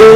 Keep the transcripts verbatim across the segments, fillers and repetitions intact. go.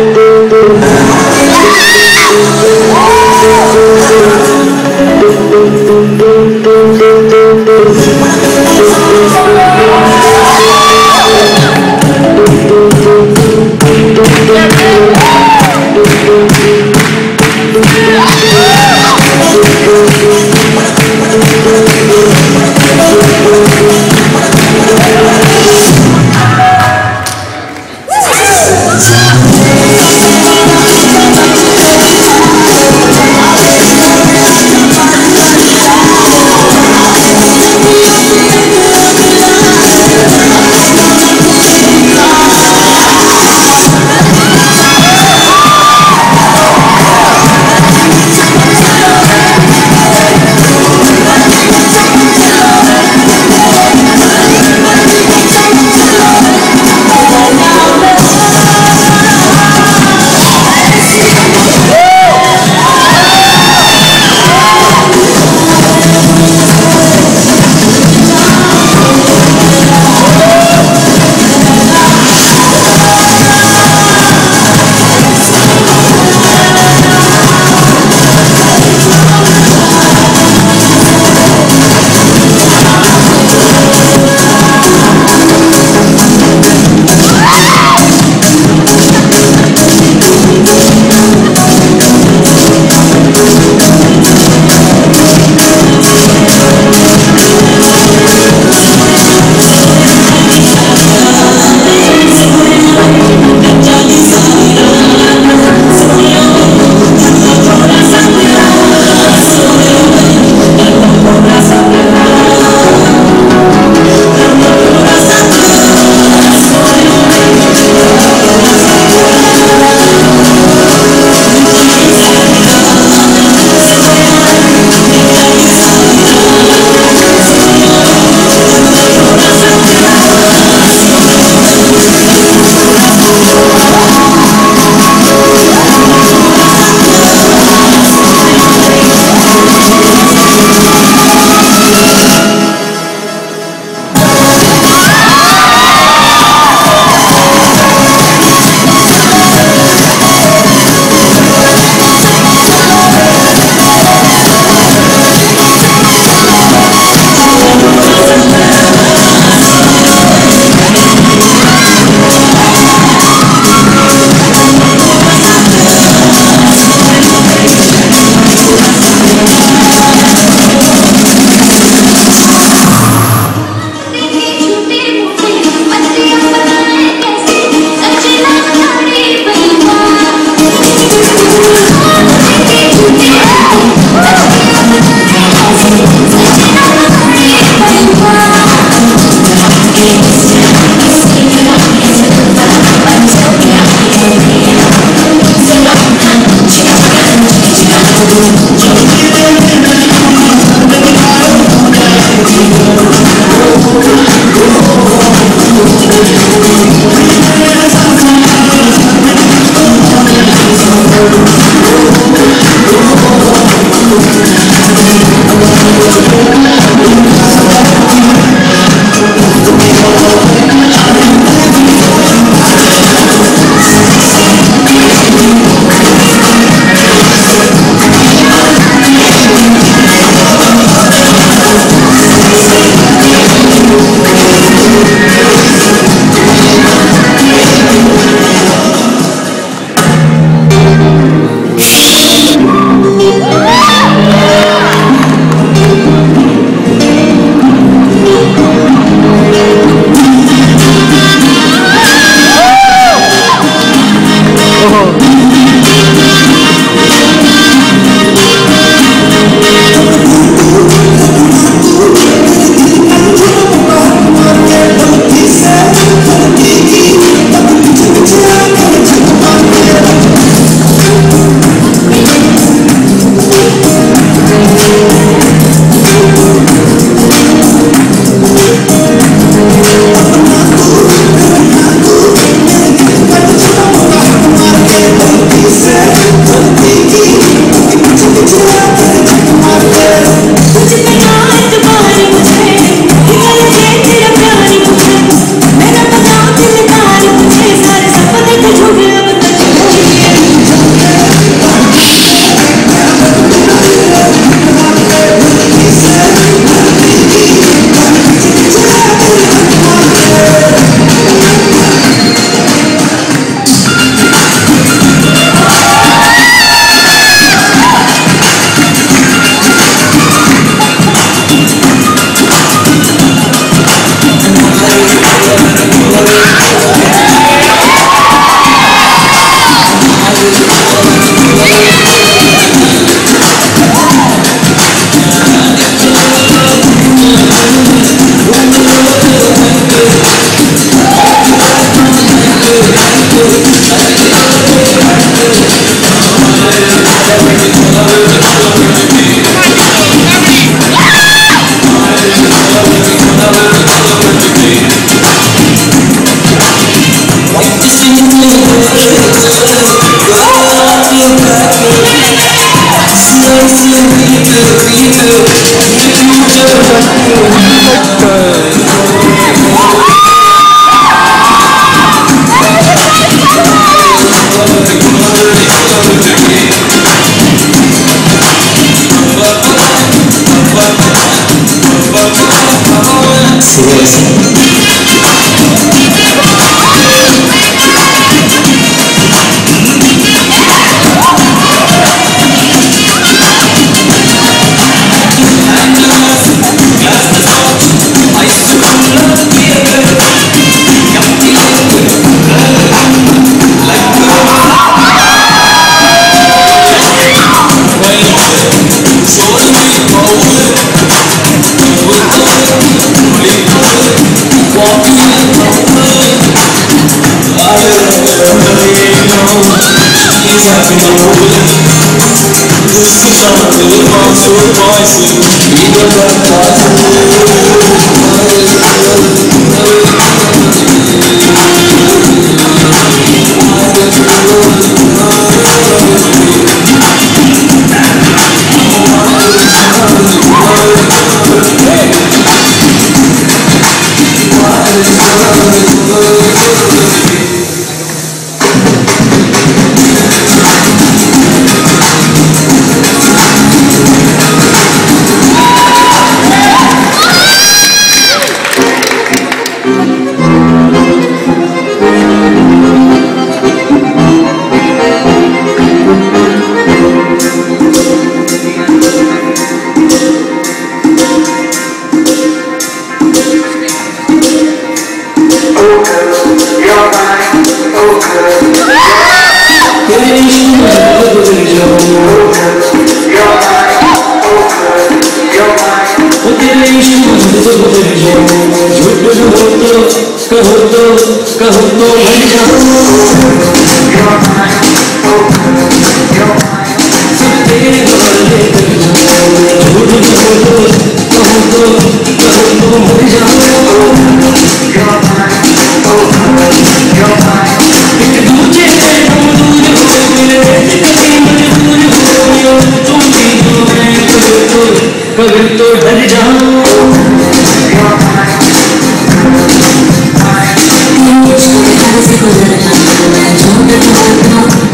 I'm